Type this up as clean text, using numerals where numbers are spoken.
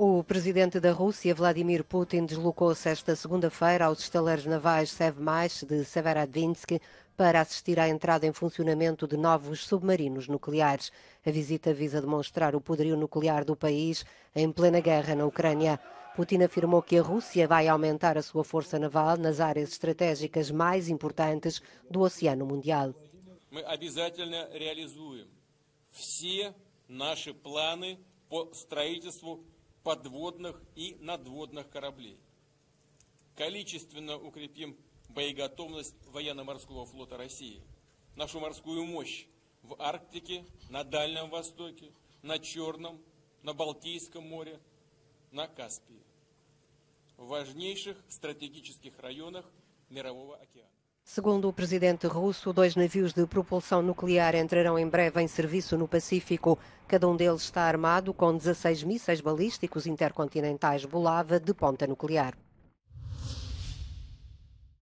O presidente da Rússia, Vladimir Putin, deslocou-se esta segunda-feira aos estaleiros navais Sevmash de Severodvinsk para assistir à entrada em funcionamento de novos submarinos nucleares. A visita visa demonstrar o poderio nuclear do país em plena guerra na Ucrânia. Putin afirmou que a Rússia vai aumentar a sua força naval nas áreas estratégicas mais importantes do Oceano Mundial. Мы обязательно реализуем все наши планы по строительству подводных и надводных кораблей. Количественно укрепим боеготовность военно-морского флота России, нашу морскую мощь в Арктике, на Дальнем Востоке, на Черном, на Балтийском море, на Каспии, в важнейших стратегических районах Мирового океана. Segundo o presidente russo, 2 navios de propulsão nuclear entrarão em breve em serviço no Pacífico. Cada um deles está armado com 16 mísseis balísticos intercontinentais Bulava de ponta nuclear.